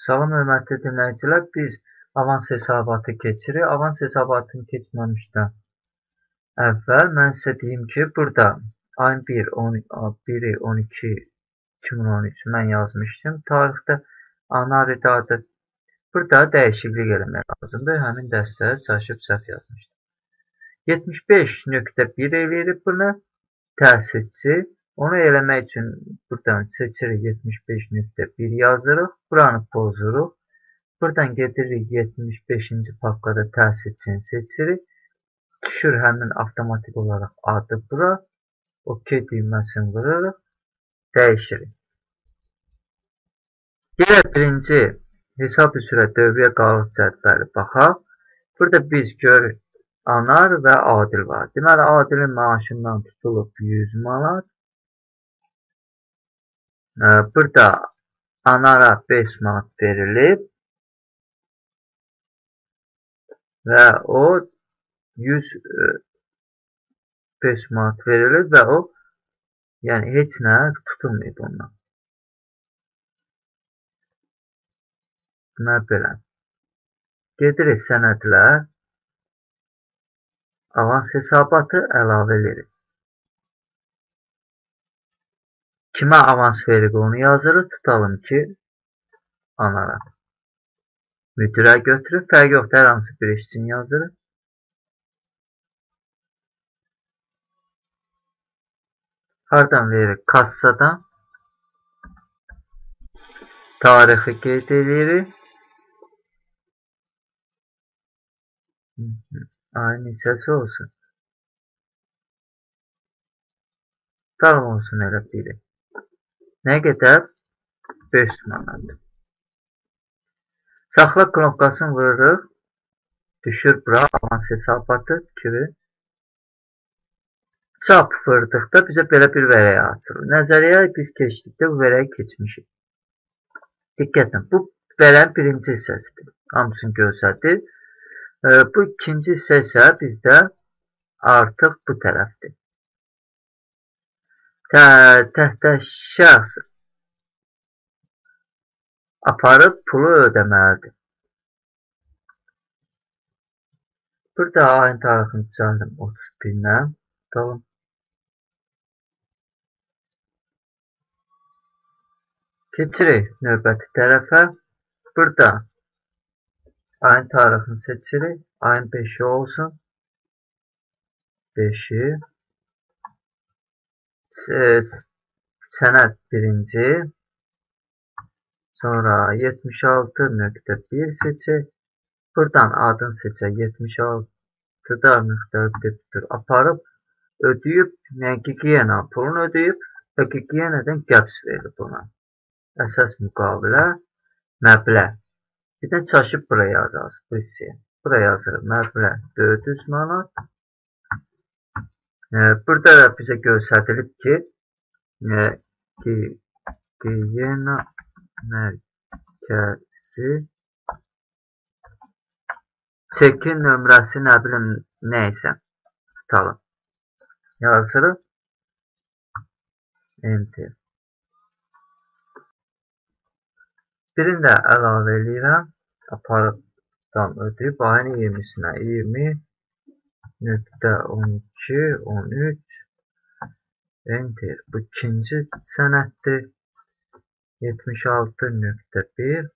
Salam hörmətli dinləyicilər, biz avans hesabatı keçirik. Avans hesabatını keçməmişdən əvvəl mən sizə deyim ki, burada ayın 1-12-2013 mən yazmışdım. Tarixdə ana redada burada dəyişiklik eləmək lazımdır. Həmin dərsləri çalışıb səhv yazmışdım. 75.1 eləyirik bunu. Təsisçi. Onu eləmək üçün buradan seçirik 75.1 yazırıq. Buranı bozuruq. Buradan gedirik 75-ci pakkada təsisçini seçirik. Düşür həmin avtomatik olaraq adı bura. OK düyməsini vurarıq. Dəyişirik. Gələ birinci hesab üzrə dövrəyə qalıq cədvəli baxaq. Burada biz görürük anar və adil var. Deməli, adilin maaşından tutulub 100 manat. Burada anara 5 manat verilib və o 105 manat verilib və o yəni heç nə tutulmayıb ondan. Nə belə. Gedirik sənədlər. Avans hesabatı əlavə edirik. Kimə avans veririk onu yazırıq. Tutalım ki, anara. Müdürə götürüb. Fərq yoxdur, hər hansı bir iş üçün yazırıq. Hardan veririk? Kassadan. Tarixi qeyd edirik. Ayın neçəsi olsun. Tam olsun elə bilir. Nə qədər? 5 manat. Saxla knopkasını vururuq. Düşür bura avans hesabatı kimi. Çap vurduqda bizə belə bir vərəyə açılır. Nəzəriyyə biz keçdikdə bu vərəyə keçmişik. Diqqət edin, bu vərənin birinci hissəsidir. Hamısını görsədir. Bu ikinci hissə isə bizdə artıq bu tərəfdir. Təhtə şəxs aparıb pulu ödəməlidir. Burada ayın tarixini düzəldim 31-lə. Tutalım. Keçirik növbəti tərəfə. Burada ayın tarixini seçirik. Ayın 5-i olsun. 5-i. Sənəd 1-ci. Sonra 76.1 seçək. Buradan adını seçək. 76.1 aparıb. Ödəyib, həqiqiyyənə pulunu ödəyib, həqiqiyyənədən qəbz verir buna. Əsas müqavilə, məbləğ. Bir də çaşıb bura yazarız, bu hissəyə. Bura yazırıq, məbləğ 400 manat. Burada da bizə göstərilib ki, həqiqiyyənə mərkəzi çekin nömrəsi nə bilim, nə isə tutalım. Yazırıq. Enter. Birini də əlavə eləyirəm. Aparıqdan ödəyib. Ayın 20-sinə 20.12.13. Enter. Bu ikinci sənəddir. 76.1.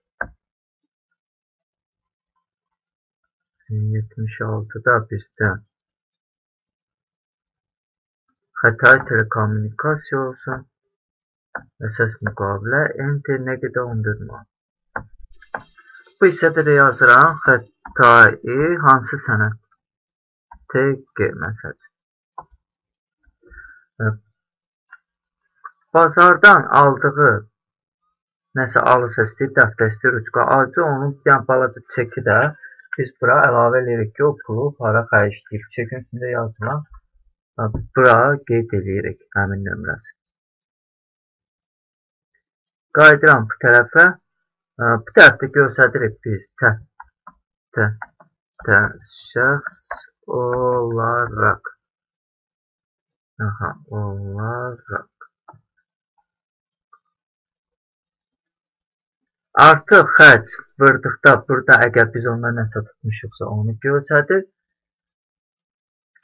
76-da bizdən Xətay telekommunikasiya olsun. Əsas müqavilə. Enter nə qədər 14 manat. Bu hissədə də yazıram. Xətai hansı sənəd? TG məsəl. Bazardan aldığı nəsə alış əsli, dəftə əsli, rüçqa acı. Onun bir balaca çeki də biz bura əlavə edirik ki, o pulu para xərc edirik. Çekin üstündə yazıram. Bura qeyd edirik həmin nömrəsi. Qayıdıram bu tərəfə. Bu tərəfdə göstəririk biz şahs olarak. Aha, olarak. Artıq xərc vurduqda burada əgər biz ondan nəsə tutmuşuqsa onu göstərir.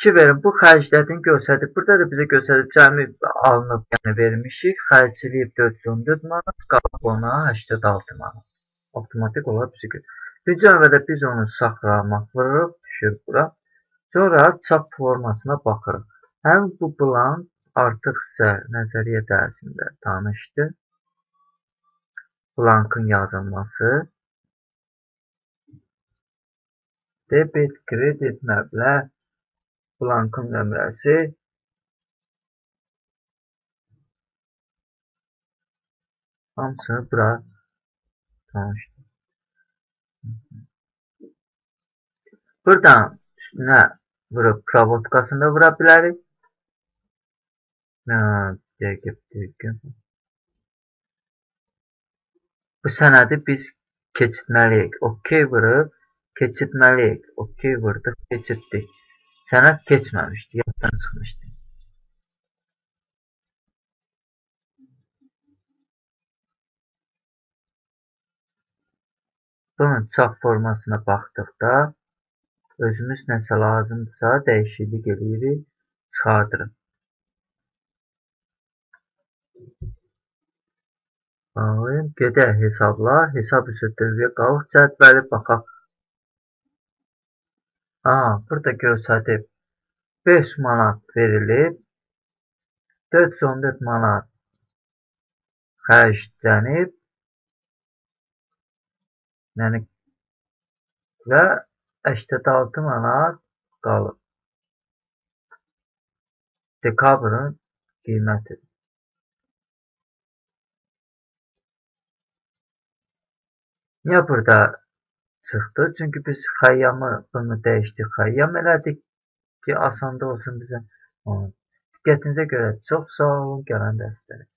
2 verin bu xərclərin göstərir. Burada da bizə göstərir cəmi alınıb, yəni vermişik. Xərcliyib 414 manat, qalıb ona 86 manat. Avtomatik olaraq bizə göstərir. Birinci növbədə biz onu saxlamaq vururuq, düşür bura. Sonra çap formasına baxırıq. Həm bu plan artıq isə nəzəriyyə dərsində tanışdı. Blankın yazılması. Debit, kredit, məbləğ. Blankın nömrəsi. Hamısını bura tanışdır. Buradan üstünə vurub provodkasında vura bilərik. Dəqiq. Bu sənədi biz keçitməliyik. Okey vurub, keçitməliyik. Okey vurduq, keçitdik. Sənəd keçməmişdi, yaddan çıxmışdı. Bunun çap formasına baxdıqda özümüz nəsə lazımdırsa dəyişiklik eləyirik, çıxardırıq. Gedək hesablar, hesab üzrə dövrəyə qalıq cədvəli baxaq. Burada göstərib 5 manat verilib, 414 manat xərclənib və 86 manat qalıb. Dekabrın qiymətidir. Niyə burada çıxdı? Çünki biz xəyyamı bunu dəyişdik, xəyyam elədik ki, asanda olsun bizə. Diqqətinizə görə çox sağ olun, gələn dərslərə.